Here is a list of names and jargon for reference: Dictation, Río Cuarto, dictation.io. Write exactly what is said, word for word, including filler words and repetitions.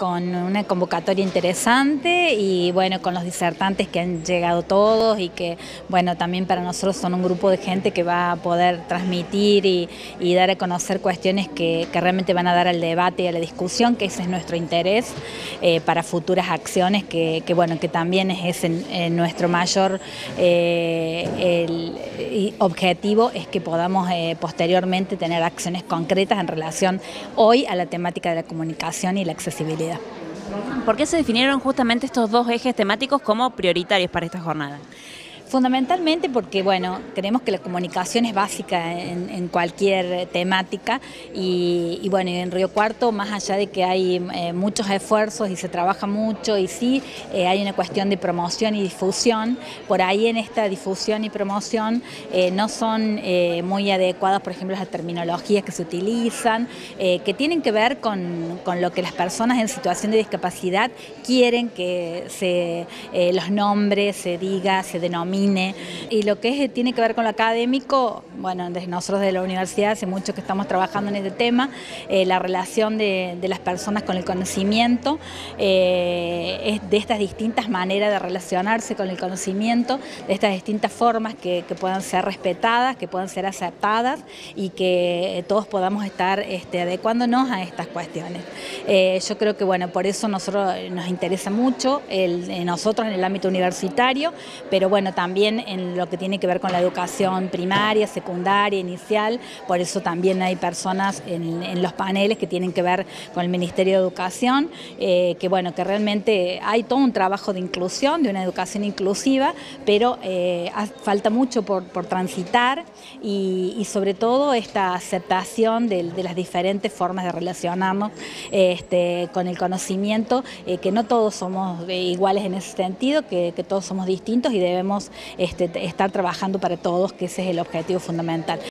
con una convocatoria interesante y bueno, con los disertantes que han llegado todos y que bueno, también para nosotros son un grupo de gente que va a poder transmitir y, y dar a conocer cuestiones que, que realmente van a dar al debate y a la discusión, que ese es nuestro interés eh, para futuras acciones, que, que bueno, que también es en, en nuestro mayor eh, el objetivo, es que podamos eh, posteriormente tener acciones concretas en relación hoy a la temática de la comunicación y la accesibilidad. ¿Por qué se definieron justamente estos dos ejes temáticos como prioritarios para esta jornada? Fundamentalmente porque, bueno, creemos que la comunicación es básica en, en cualquier temática y, y bueno, en Río Cuarto, más allá de que hay eh, muchos esfuerzos y se trabaja mucho y sí, eh, hay una cuestión de promoción y difusión, por ahí en esta difusión y promoción eh, no son eh, muy adecuadas, por ejemplo, las terminologías que se utilizan, eh, que tienen que ver con, con lo que las personas en situación de discapacidad quieren que se eh, los nombres, se diga, se denomine. Y lo que es, tiene que ver con lo académico, bueno, desde nosotros de la universidad hace mucho que estamos trabajando en este tema, eh, la relación de, de las personas con el conocimiento, eh, es de estas distintas maneras de relacionarse con el conocimiento, de estas distintas formas que, que puedan ser respetadas, que puedan ser aceptadas y que todos podamos estar este, adecuándonos a estas cuestiones. Eh, yo creo que, bueno, por eso nosotros nos interesa mucho, el, nosotros en el ámbito universitario, pero bueno, también también en lo que tiene que ver con la educación primaria, secundaria, inicial, por eso también hay personas en, en los paneles que tienen que ver con el Ministerio de Educación, eh, que bueno, que realmente hay todo un trabajo de inclusión, de una educación inclusiva, pero eh, falta mucho por, por transitar y, y sobre todo esta aceptación de, de las diferentes formas de relacionarnos este, con el conocimiento, eh, que no todos somos iguales en ese sentido, que, que todos somos distintos y debemos Este, estar trabajando para todos, que ese es el objetivo fundamental.